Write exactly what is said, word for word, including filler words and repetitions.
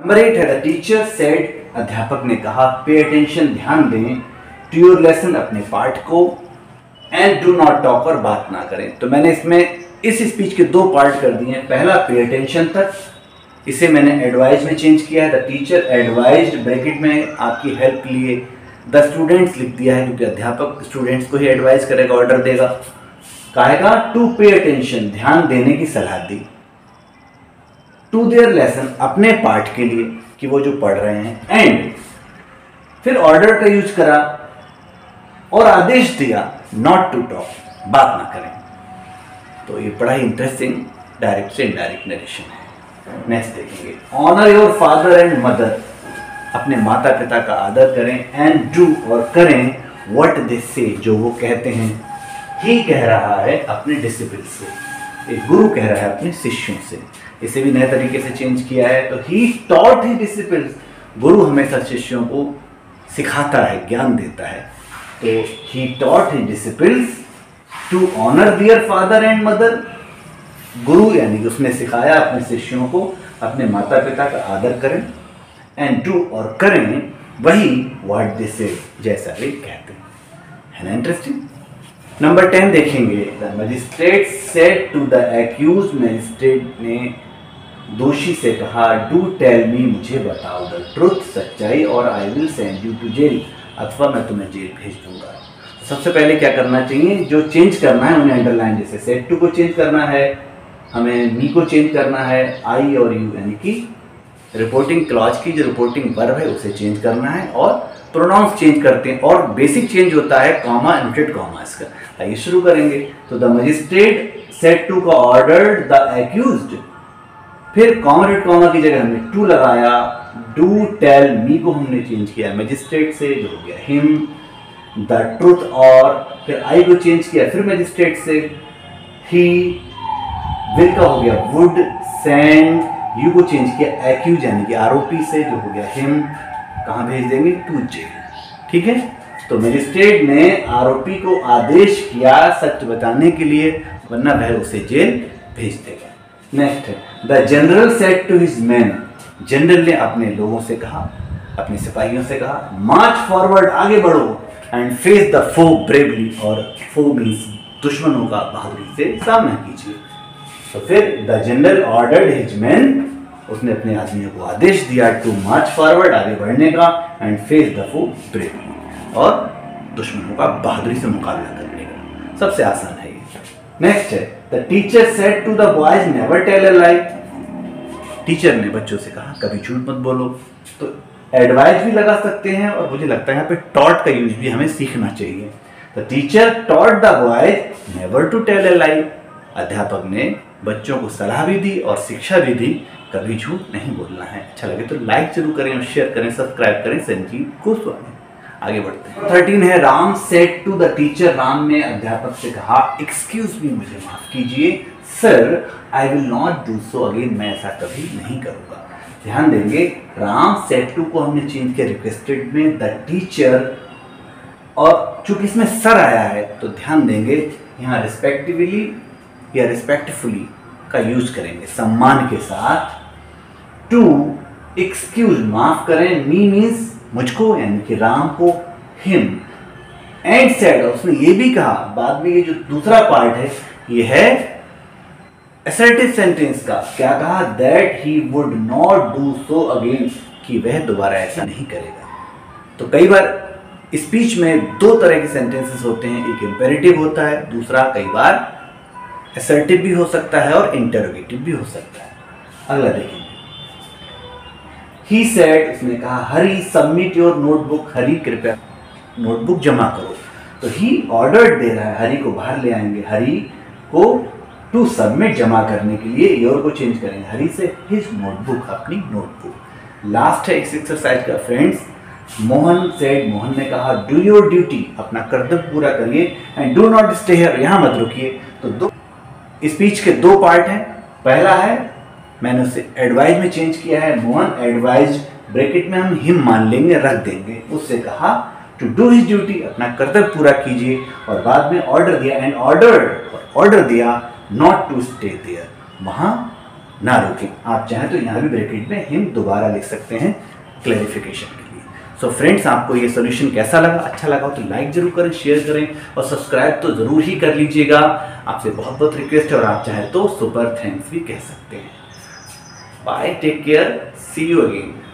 Number eight है, teacher said, अध्यापक ने कहा, पे अटेंशन, ध्यान दें, टू योर लेसन, अपने पार्ट को, एंड डू नॉट टॉक, और बात ना करें। तो मैंने इसमें इस स्पीच के दो पार्ट कर दिए हैं। पहला पे अटेंशन तक, इसे मैंने एडवाइज में चेंज किया है, द टीचर एडवाइज्ड, ब्रैकेट में आपकी हेल्प के लिए द स्टूडेंट्स लिख दिया है, क्योंकि अध्यापक स्टूडेंट्स को ही एडवाइज करेगा, ऑर्डर देगा, कहेगा टू पे अटेंशन, ध्यान देने की सलाह दी, टू देयर लेसन, अपने पाठ के लिए कि वो जो पढ़ रहे हैं, एंड फिर ऑर्डर का यूज करा और आदेश दिया, नॉट टू टॉक, बात ना करें। तो ये बड़ा ही इंटरेस्टिंग डायरेक्ट से इनडायरेक्ट नरेशन है। नेक्स्ट देखेंगे, honour your father and mother, अपने माता पिता का आदर करें, एंड डू, और करें, व्हाट दे से, जो वो कहते हैं। ही कह रहा है अपने डिसिपल से, एक गुरु कह रहा है अपने शिष्यों से, इसे भी नए तरीके से चेंज किया है। तो ही टॉट ही डिसिपल्स, गुरु हमेशा शिष्यों को सिखाता है, ज्ञान देता है। तो he taught he disciples to honour their father and mother, गुरु यानी कि उसने सिखाया अपने शिष्यों को अपने माता पिता का आदर करें, एंड डू, और करें वही व्हाट दे से, जैसा वे कहते हैं। है ना इंटरेस्टिंग। नंबर टेन देखेंगे, the magistrate said to the accused, magistrate ने दोषी से कहा, डू टेल मी, मुझे बताओ, द ट्रुथ, सच्चाई, और I will send you to jail, अथवा मैं तुम्हें जेल भेज दूंगा। सबसे पहले क्या करना चाहिए, जो चेंज करना है उन्हें अंडरलाइन, जैसे सेड टू को चेंज करना है, हमें मी को चेंज करना है, आई और यू यानी कि रिपोर्टिंग क्लॉज की जो रिपोर्टिंग वर्ब है उसे चेंज करना है, और प्रोनाउंस चेंज करते हैं, और बेसिक चेंज होता है कॉमा, एनोटेड कॉमा इसका। आइए शुरू करेंगे। तो द मजिस्ट्रेट सेड टू का ऑर्डर्ड द एक्यूज्ड, फिर कॉमरेड कॉमा की जगह हमने टू लगाया, डू टेल मी को हमने चेंज किया मजिस्ट्रेट से, जो हो गया हिम, द ट्रुथ, और फिर आई को चेंज किया फिर मजिस्ट्रेट से, ही, विल का हो गया वुड, सेंड, यू को चेंज किया एक्यूज यानी कि आरोपी से, जो हो गया हिम, कहाँ भेज देंगे, टू जेल। ठीक है, तो मजिस्ट्रेट ने आरोपी को आदेश किया सच बताने के लिए, वरना वह उसे जेल भेज देगा। नेक्स्ट है, the general said to his man, general ने अपने लोगों से कहा, अपने सिपाहियों से कहा, मार्च फॉरवर्ड, आगे बढ़ो, and face the foe, bravely, और फो मींस दुश्मनों का बहादुरी से सामना कीजिए। तो फिर the general ordered his man, उसने अपने आदमियों को आदेश दिया, टू मार्च फॉरवर्ड, आगे बढ़ने का, and face the foe, bravely, और दुश्मनों का बहादुरी से मुकाबला करने का। सबसे आसान है ये। नेक्स्ट है, the teacher said to the boys, never tell a lie, teacher ने बच्चों से कहा कभी झूठ मत बोलो। तो एडवाइज भी लगा सकते हैं, और मुझे लगता है यहाँ पे टॉट का यूज भी हमें सीखना चाहिए। The teacher taught the boys never to tell a lie, अध्यापक ने बच्चों को सलाह भी दी और शिक्षा भी दी, कभी झूठ नहीं बोलना है। अच्छा लगे तो लाइक जरूर करें और शेयर करें, सब्सक्राइब करें। संजीव गोस्वामी। आगे बढ़ते हैं। थर्टीन है, Ram said to the teacher, Ram ने अध्यापक से कहा, एक्सक्यूज मी, मुझे माफ कीजिए sir, I will not do so again, मैं ऐसा कभी नहीं करूँगा। ध्यान देंगे, राम सेड टू को हमने चेंज किया रिक्वेस्टेड में, द टीचर, और चूंकि इसमें सर आया है तो ध्यान देंगे यहाँ रिस्पेक्टिवली या रिस्पेक्टफुली का यूज करेंगे, सम्मान के साथ। टू एक्सक्यूज, माफ करें, मी मीन्स मुझको यानी कि राम को, हिम, एंड सेड, उसने ये भी कहा, बाद में ये जो दूसरा पार्ट है ये है असर्टिव सेंटेंस का, क्या कहा, that he would not do so again, कि वह दोबारा ऐसा नहीं करेगा। तो कई बार स्पीच में दो तरह के सेंटेंसेस होते हैं, एक इंपेरेटिव होता है, दूसरा कई बार असर्टिव भी हो सकता है और इंटरोगेटिव भी हो सकता है। अगला देखेंगे, ही सेड, उसने कहा, Hari, submit your notebook, Hari कृपया नोटबुक जमा करो। तो ही ऑर्डर दे रहा है, हरी को बाहर ले आएंगे, हरी को टू सबमिट जमा करने के लिए, योर को चेंज करेंगे हरी से हिज नोटबुक, अपनी नोटबुक। लास्ट है इस एक्सरसाइज का फ्रेंड्स, मोहन सेड, मोहन ने कहा, डू योर ड्यूटी, अपना कर्तव्य पूरा करिए, and do not stay here, यहाँ मत रुकिए। तो दो स्पीच के दो पार्ट हैं, पहला है मैंने उसे एडवाइज में चेंज किया है, मोहन एडवाइज, ब्रैकेट में हम हिम मान लेंगे, रख देंगे, उससे कहा टू डू हिज ड्यूटी, अपना कर्तव्य पूरा कीजिए, और बाद में ऑर्डर दिया, एंड ऑर्डर, ऑर्डर दिया, नॉट टू स्टे देयर, वहाँ ना रोकें। आप चाहें तो यहाँ भी ब्रैकेट में हिम दोबारा लिख सकते हैं क्लैरिफिकेशन के लिए। सो फ्रेंड्स, आपको ये सोल्यूशन कैसा लगा? अच्छा लगा तो लाइक जरूर करें, शेयर करें और सब्सक्राइब तो ज़रूर ही कर लीजिएगा। आपसे बहुत बहुत रिक्वेस्ट है और आप चाहें तो सुपर थैंक्स भी कह सकते हैं। Bye, take care, see you again.